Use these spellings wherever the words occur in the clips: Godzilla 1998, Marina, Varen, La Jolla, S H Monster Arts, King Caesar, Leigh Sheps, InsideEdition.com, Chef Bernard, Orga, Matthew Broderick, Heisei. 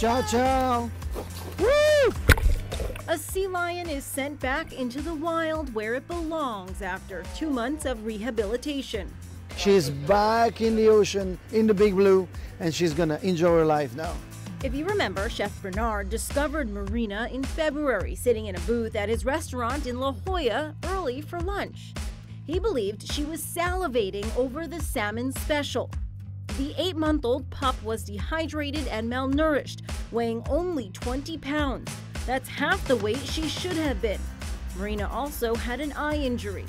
Ciao, ciao. Woo! A sea lion is sent back into the wild where it belongs after 2 months of rehabilitation. She's back in the ocean, in the big blue, and she's gonna enjoy her life now. If you remember, Chef Bernard discovered Marina in February, sitting in a booth at his restaurant in La Jolla early for lunch. He believed she was salivating over the salmon special. The 8-month-old pup was dehydrated and malnourished, weighing only 20 pounds. That's half the weight she should have been. Marina also had an eye injury.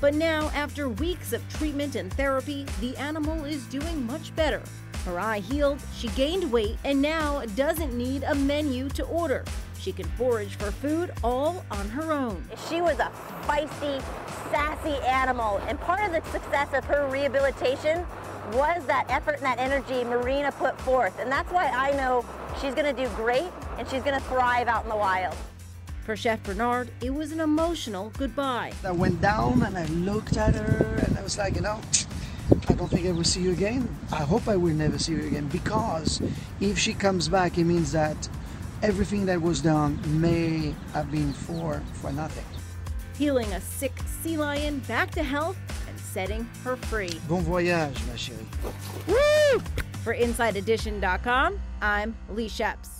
But now, after weeks of treatment and therapy, the animal is doing much better. Her eye healed, she gained weight, and now doesn't need a menu to order. She can forage for food all on her own. She was a feisty, sassy animal, and part of the success of her rehabilitation was that effort and that energy Marina put forth. And that's why I know she's gonna do great, and she's gonna thrive out in the wild. For Chef Bernard, it was an emotional goodbye. I went down and I looked at her and I was like, you know, I don't think I will see you again. I hope I will never see you again, because if she comes back, it means that everything that was done may have been for nothing. Healing a sick sea lion back to health and setting her free. Bon voyage, ma chérie. Woo! For InsideEdition.com, I'm Leigh Sheps.